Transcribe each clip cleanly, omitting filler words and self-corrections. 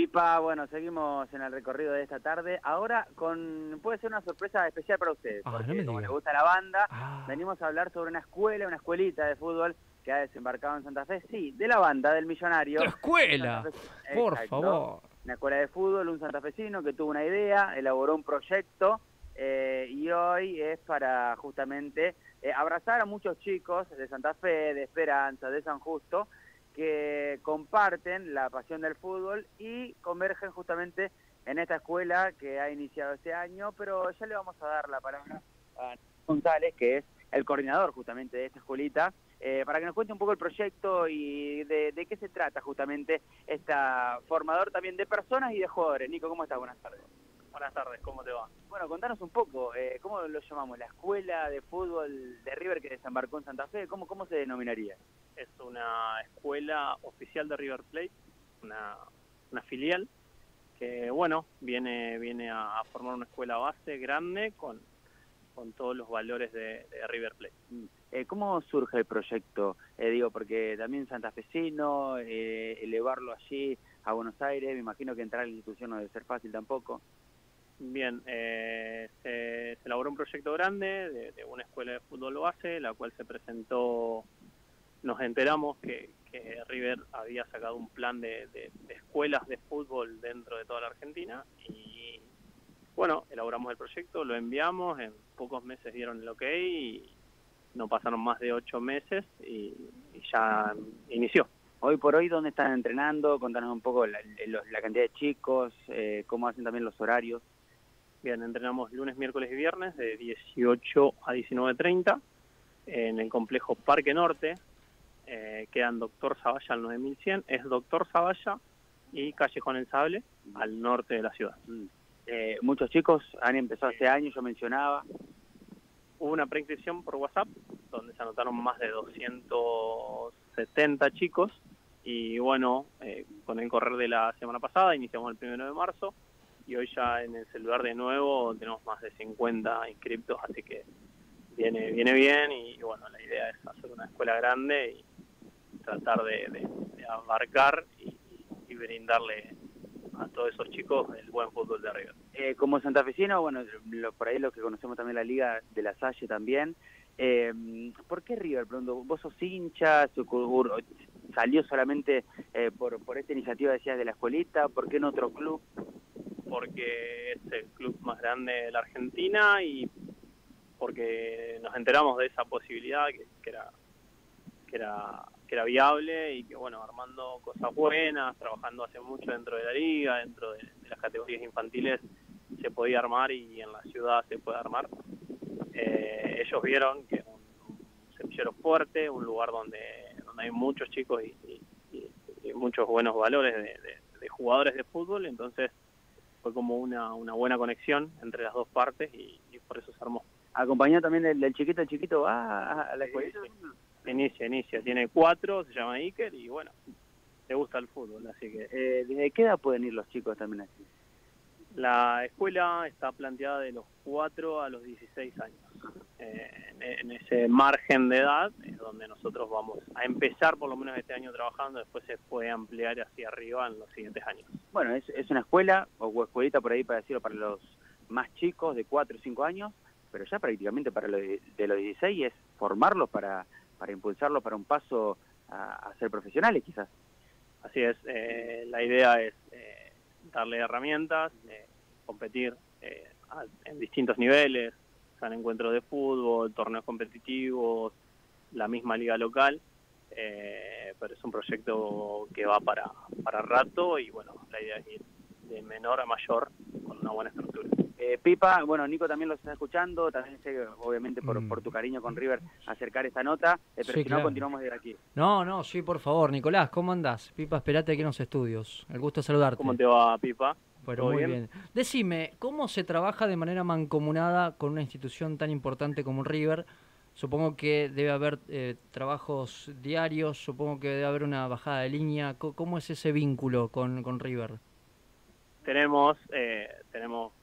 Pipa, bueno, seguimos en el recorrido de esta tarde. Ahora con puede ser una sorpresa especial para ustedes, porque no como les gusta la banda, venimos a hablar sobre una escuela, una escuelita de fútbol que ha desembarcado en Santa Fe, sí, de la banda, del Millonario. ¡La escuela! Fe, por favor. Una escuela de fútbol, un santafesino que tuvo una idea, elaboró un proyecto y hoy es para justamente abrazar a muchos chicos de Santa Fe, de Esperanza, de San Justo, que comparten la pasión del fútbol y convergen justamente en esta escuela que ha iniciado este año, pero ya le vamos a dar la palabra a González, que es el coordinador justamente de esta escuelita, para que nos cuente un poco el proyecto y de qué se trata justamente esta formador también de personas y de jugadores. Nico, ¿cómo estás? Buenas tardes. Buenas tardes, ¿cómo te va? Bueno, contanos un poco, ¿cómo lo llamamos? ¿La escuela de fútbol de River que desembarcó en Santa Fe? ¿Cómo se denominaría? Es una escuela oficial de River Plate, una filial que, bueno, viene a formar una escuela base grande con todos los valores de River Plate. ¿Cómo surge el proyecto? Digo, porque también santafesino, elevarlo allí a Buenos Aires, me imagino que entrar a la institución no debe ser fácil tampoco. Bien, se elaboró un proyecto grande de una escuela de fútbol base, la cual se presentó, nos enteramos que River había sacado un plan de escuelas de fútbol dentro de toda la Argentina y, bueno, elaboramos el proyecto, lo enviamos, en pocos meses dieron el ok y no pasaron más de 8 meses y ya inició. Hoy por hoy, ¿dónde están entrenando? Contanos un poco la cantidad de chicos, cómo hacen también los horarios. Bien, entrenamos lunes, miércoles y viernes de 18 a 19:30 en el complejo Parque Norte. Quedan Doctor Zavalla al 9100, es Doctor Zavalla y Callejón El Sable al norte de la ciudad. Muchos chicos han empezado este año, yo mencionaba. Hubo una preinscripción por WhatsApp donde se anotaron más de 270 chicos y bueno, con el correr de la semana pasada iniciamos el 1 de marzo y hoy ya en el celular de nuevo tenemos más de 50 inscriptos, así que viene bien y bueno, la idea es hacer una escuela grande y tratar de abarcar y brindarle a todos esos chicos el buen fútbol de arriba. Como santafesino, bueno, por ahí los que conocemos también la liga de La Salle también, ¿por qué River? ¿Vos sos hincha? ¿Salió solamente por esta iniciativa, decías, de la escuelita? ¿Por qué en otro club? Porque es el club más grande de la Argentina y porque nos enteramos de esa posibilidad que era viable y que, bueno, armando cosas buenas, trabajando hace mucho dentro de la liga, dentro de las categorías infantiles, se podía armar y en la ciudad se puede armar. Ellos vieron que es un semillero fuerte, un lugar donde hay muchos chicos y muchos buenos valores de jugadores de fútbol, entonces fue como una buena conexión entre las dos partes y por eso se armó. ¿Acompañado también del chiquito? ¿El chiquito va a la escuelita? Sí. Inicia, tiene 4, se llama Iker y bueno, le gusta el fútbol, así que... ¿Desde qué edad pueden ir los chicos también así? La escuela está planteada de los 4 a los 16 años. En ese margen de edad es donde nosotros vamos a empezar por lo menos este año trabajando, después se puede ampliar hacia arriba en los siguientes años. Bueno, es una escuela o escuelita por ahí para decirlo para los más chicos de 4 o 5 años, pero ya prácticamente para de los 16 es formarlos para impulsarlo para un paso a ser profesionales quizás. Así es, la idea es darle herramientas, competir en distintos niveles, sean encuentros de fútbol, torneos competitivos, la misma liga local, pero es un proyecto que va para rato y bueno, la idea es ir de menor a mayor con una buena estructura. Pipa, bueno, Nico también los está escuchando, también sé, obviamente, por tu cariño con River, acercar esta nota, pero sí, si claro. No, continuamos de aquí. No, sí, por favor. Nicolás, ¿cómo andás? Pipa, esperate aquí en los estudios. El gusto de saludarte. ¿Cómo te va, Pipa? Bueno, muy bien. Decime, ¿cómo se trabaja de manera mancomunada con una institución tan importante como River? Supongo que debe haber trabajos diarios, supongo que debe haber una bajada de línea. ¿Cómo es ese vínculo con River? Tenemos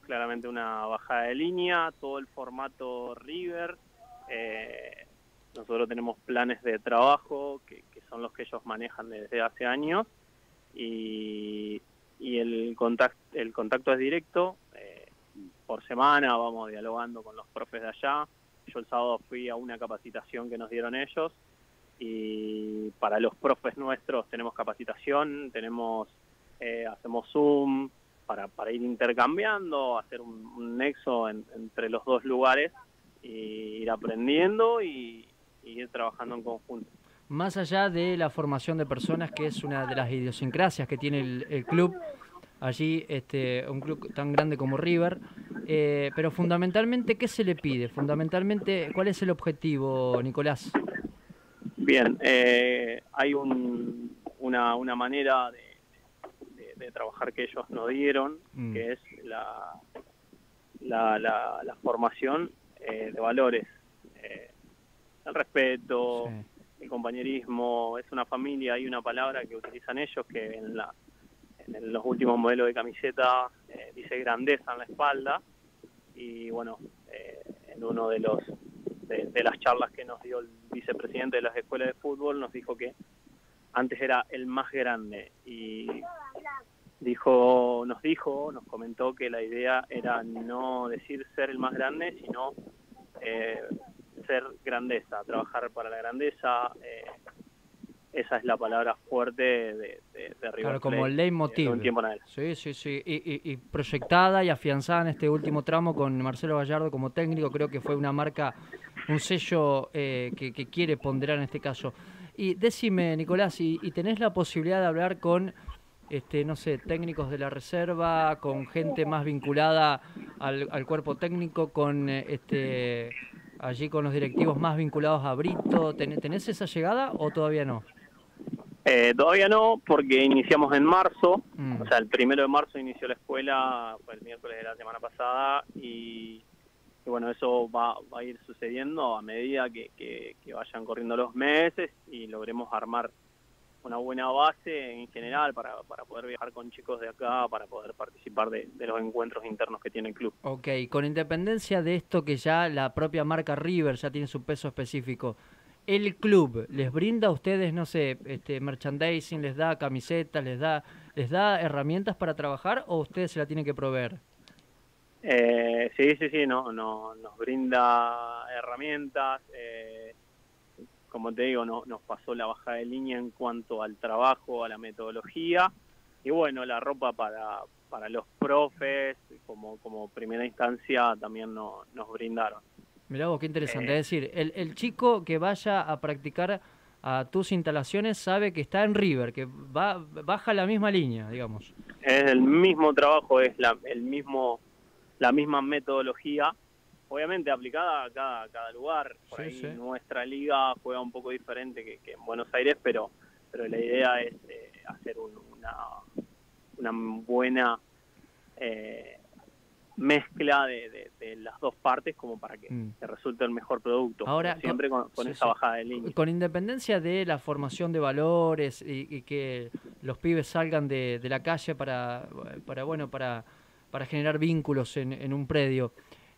claramente una bajada de línea, todo el formato River. Nosotros tenemos planes de trabajo que son los que ellos manejan desde hace años y el el contacto es directo. Por semana vamos dialogando con los profes de allá. Yo el sábado fui a una capacitación que nos dieron ellos, y para los profes nuestros tenemos capacitación, tenemos hacemos Zoom para ir intercambiando, hacer un nexo entre los dos lugares, e ir aprendiendo y ir trabajando en conjunto. Más allá de la formación de personas, que es una de las idiosincrasias que tiene el club, allí un club tan grande como River, pero fundamentalmente, ¿qué se le pide? Fundamentalmente, ¿cuál es el objetivo, Nicolás? Bien, hay una manera de trabajar que ellos nos dieron, que es la formación de valores, el respeto, sí, el compañerismo. Es una familia, hay una palabra que utilizan ellos que en los últimos modelos de camiseta dice grandeza en la espalda, y bueno, en uno de las charlas que nos dio el vicepresidente de las escuelas de fútbol, nos dijo que antes era el más grande, y nos comentó que la idea era no decir ser el más grande, sino ser grandeza, trabajar para la grandeza. Esa es la palabra fuerte de River. Claro, como el leitmotiv. Sí. Y proyectada y afianzada en este último tramo con Marcelo Gallardo como técnico, creo que fue una marca, un sello que quiere ponderar en este caso. Y decime, Nicolás, ¿y tenés la posibilidad de hablar con, no sé, técnicos de la reserva, con gente más vinculada al cuerpo técnico, con allí con los directivos más vinculados a Brito? ¿Tenés esa llegada o todavía no? Todavía no, porque iniciamos en marzo, o sea, el 1 de marzo inició la escuela, fue el miércoles de la semana pasada, y bueno, eso va a ir sucediendo a medida que vayan corriendo los meses y logremos armar una buena base en general para poder viajar con chicos de acá, para poder participar de los encuentros internos que tiene el club. Ok, con independencia de esto, que ya la propia marca River ya tiene su peso específico, ¿el club les brinda a ustedes, no sé, merchandising, les da camisetas, les da herramientas para trabajar, o ustedes se la tienen que proveer? Sí, no, nos brinda herramientas. Como te digo, nos pasó la bajada de línea en cuanto al trabajo, a la metodología, y bueno, la ropa para los profes, como primera instancia, también nos brindaron. Mirá vos, qué interesante. Es decir, el chico que vaya a practicar a tus instalaciones sabe que está en River, que baja la misma línea, digamos. Es el mismo trabajo, es la misma metodología, obviamente aplicada a cada lugar. Por ahí nuestra liga juega un poco diferente que en Buenos Aires, pero la idea es hacer una buena mezcla de las dos partes, como para que resulte el mejor producto. Ahora, siempre con esa bajada de línea. Con independencia de la formación de valores y que los pibes salgan de la calle para generar vínculos en un predio,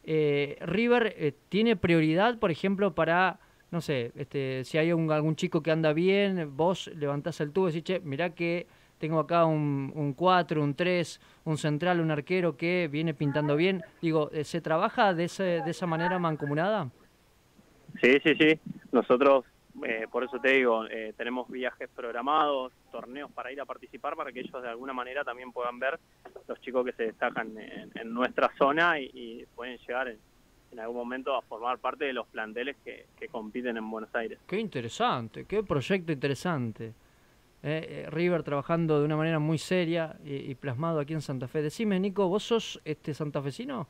River tiene prioridad, por ejemplo, para, no sé, si hay algún chico que anda bien, vos levantás el tubo y decís, che, mirá que tengo acá un 4, un 3, un central, un arquero que viene pintando bien. Digo, ¿se trabaja de esa manera mancomunada? Sí. Nosotros, por eso te digo, tenemos viajes programados, torneos para ir a participar, para que ellos de alguna manera también puedan ver los chicos que se destacan en nuestra zona y pueden llegar en algún momento a formar parte de los planteles que compiten en Buenos Aires. Qué interesante, qué proyecto interesante. River trabajando de una manera muy seria y plasmado aquí en Santa Fe. Decime, Nico, ¿vos sos santafesino?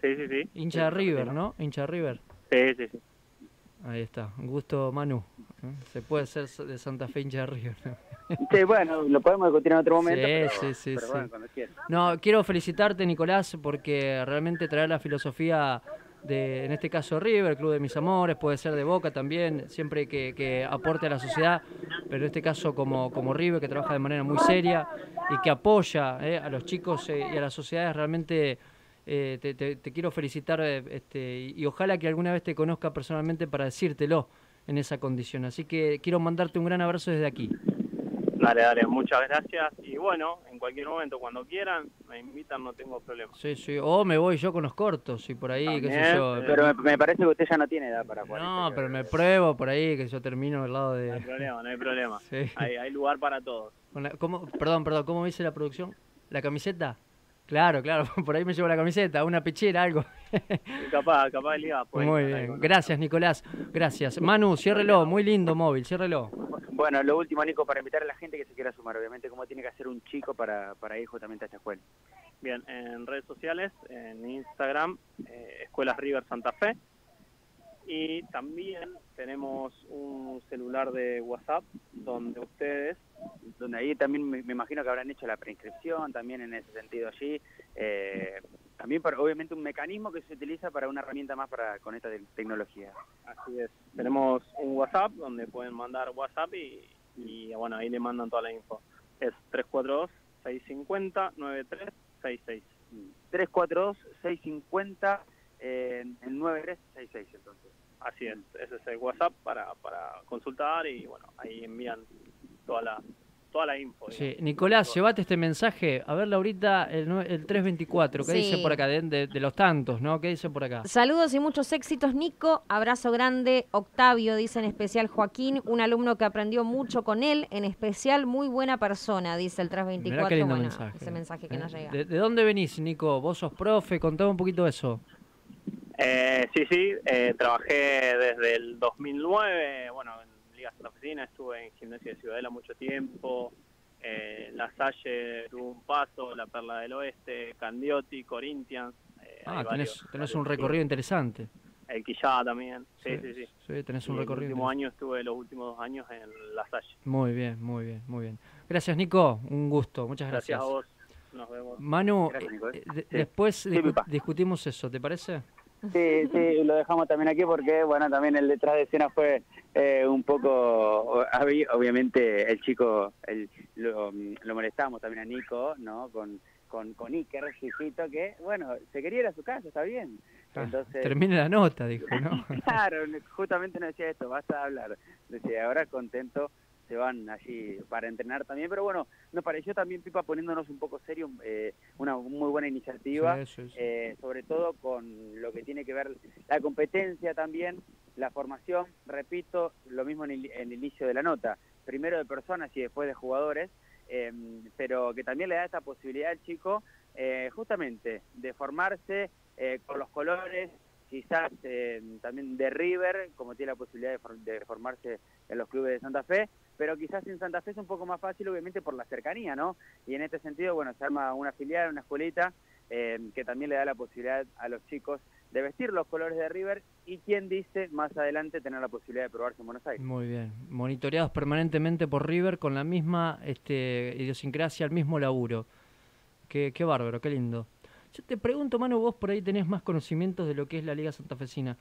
Sí. Hincha de River, ¿no? Hincha de River. Sí. Ahí está. Un gusto, Manu. Se puede ser de Santa Fe hincha de River. Sí, bueno, lo podemos discutir en otro momento. Sí. Bueno, cuando quieras. No, quiero felicitarte, Nicolás, porque realmente traer la filosofía de, en este caso, River, Club de Mis Amores, puede ser de Boca también, siempre que aporte a la sociedad, pero en este caso como River, que trabaja de manera muy seria y que apoya a los chicos y a las sociedades, realmente te quiero felicitar y ojalá que alguna vez te conozca personalmente para decírtelo en esa condición. Así que quiero mandarte un gran abrazo desde aquí. Dale, muchas gracias y bueno, en cualquier momento, cuando quieran, me invitan, no tengo problema. Sí, sí, o me voy yo con los cortos y por ahí, también, qué sé yo. Pero me parece que usted ya no tiene edad para jugar. No, pero me pruebo por ahí, que yo termino al lado de... No hay problema, no hay problema. Sí. Hay lugar para todos. ¿Cómo, perdón, ¿cómo me dice la producción? ¿La camiseta? Claro, claro, por ahí me llevo la camiseta, una pechera, algo. Capaz liga. Muy bien, gracias Nicolás, gracias. Manu, ciérrelo, muy lindo móvil, ciérrelo. Bueno, lo último, Nico, para invitar a la gente que se quiera sumar, obviamente, cómo tiene que hacer un chico para ir justamente a esta escuela. Bien, en redes sociales, en Instagram, Escuelas River Santa Fe, y también tenemos un celular de WhatsApp donde ustedes... Donde ahí también me imagino que habrán hecho la preinscripción, también en ese sentido allí. También, obviamente, un mecanismo que se utiliza para una herramienta más con esta tecnología. Así es. Tenemos un WhatsApp donde pueden mandar WhatsApp y bueno, ahí le mandan toda la info. Es 342-650-9366. 342-650-9366. El 9366, entonces. Así es, ese es el WhatsApp para consultar y bueno, ahí envían toda la info. Sí. Nicolás, llevate este mensaje. A ver, Laurita, el 324, ¿qué dice por acá? De los tantos, ¿no? ¿Qué dice por acá? Saludos y muchos éxitos, Nico. Abrazo grande. Octavio dice en especial Joaquín, un alumno que aprendió mucho con él, en especial muy buena persona, dice el 324. Mirá qué lindo mensaje. Ese mensaje que nos llega. ¿De dónde venís, Nico? ¿Vos sos profe? Contame un poquito eso. Sí, trabajé desde el 2009, bueno, en ligas en la oficina, estuve en Gimnasia de Ciudadela mucho tiempo, La Salle tuvo un paso, La Perla del Oeste, Candioti, Corinthians. Tenés un recorrido interesante. El Quillá también, sí. Tenés un recorrido. Los últimos 2 años en La Salle. Muy bien. Gracias, Nico, un gusto, muchas gracias. Gracias a vos, nos vemos. Manu, gracias, Nico, después discutimos eso, ¿te parece? Sí, lo dejamos también aquí porque, bueno, también el detrás de escena fue un poco... Obviamente el chico, lo molestamos también a Nico, ¿no? Con Iker, chiquito, que, bueno, se quería ir a su casa, está bien. Entonces... Termina la nota, dijo, ¿no? Claro, justamente nos decía esto, basta de hablar. Decía, ahora contento, se van allí para entrenar también, pero bueno, nos pareció también, Pipa, poniéndonos un poco serio, una muy buena iniciativa, sí. Sobre todo con lo que tiene que ver la competencia también, la formación, repito, lo mismo en el inicio de la nota, primero de personas y después de jugadores, pero que también le da esta posibilidad al chico, justamente, de formarse con los colores, quizás también de River, como tiene la posibilidad de formarse en los clubes de Santa Fe, pero quizás en Santa Fe es un poco más fácil, obviamente, por la cercanía, ¿no? Y en este sentido, bueno, se arma una filial, una escuelita, que también le da la posibilidad a los chicos de vestir los colores de River y, quién dice, más adelante tener la posibilidad de probarse en Buenos Aires. Muy bien, monitoreados permanentemente por River con la misma idiosincrasia, el mismo laburo. Qué bárbaro, qué lindo. Yo te pregunto, Manu, vos por ahí tenés más conocimientos de lo que es la Liga Santafesina.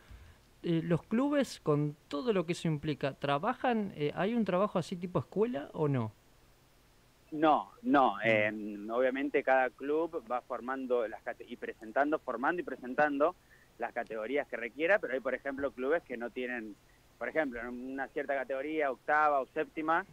¿Los clubes, con todo lo que eso implica, trabajan? ¿Hay un trabajo así tipo escuela o no? No. Obviamente cada club va formando formando y presentando las categorías que requiera, pero hay, por ejemplo, clubes que no tienen, por ejemplo, en una cierta categoría, octava o séptima,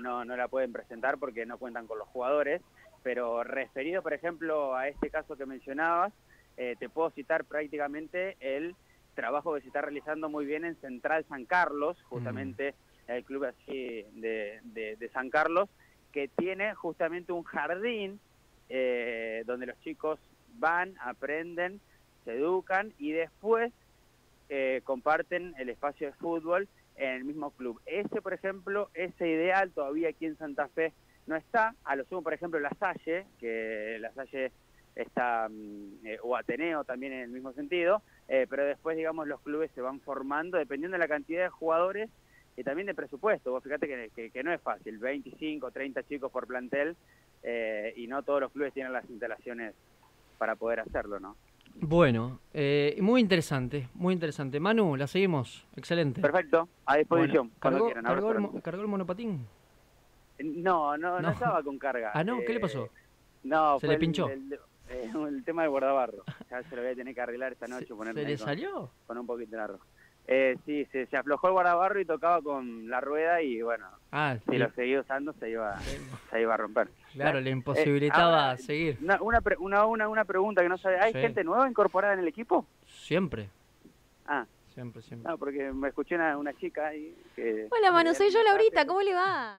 no la pueden presentar porque no cuentan con los jugadores. Pero referido, por ejemplo, a este caso que mencionabas, te puedo citar prácticamente el trabajo que se está realizando muy bien en Central San Carlos, justamente el club así de San Carlos, que tiene justamente un jardín donde los chicos van, aprenden, se educan y después comparten el espacio de fútbol en el mismo club. Ese, por ejemplo, ese ideal todavía aquí en Santa Fe no está. A lo sumo, por ejemplo, La Salle está, o Ateneo también en el mismo sentido, pero después, digamos, los clubes se van formando dependiendo de la cantidad de jugadores y también de presupuesto. Vos fíjate que no es fácil, 25, 30 chicos por plantel, y no todos los clubes tienen las instalaciones para poder hacerlo, ¿no? Bueno, muy interesante. Manu, la seguimos, excelente. Perfecto, a disposición, bueno, cuando quieran. ¿Cargó el monopatín? No, estaba con carga. Ah, ¿no? ¿Qué le pasó? No, ¿se le pinchó? El tema del guardabarro. Ya se lo voy a tener que arreglar esta noche. ¿Se le salió? Con un poquito de arroz. Sí, se aflojó el guardabarro y tocaba con la rueda y bueno, si lo seguía usando se iba a romper. Claro, le imposibilitaba ahora, seguir. Una pregunta que no sabe, ¿hay gente nueva incorporada en el equipo? Siempre. Siempre. No, porque me escuché una chica ahí que... Hola, Manu, soy yo, Laurita, ¿cómo le va?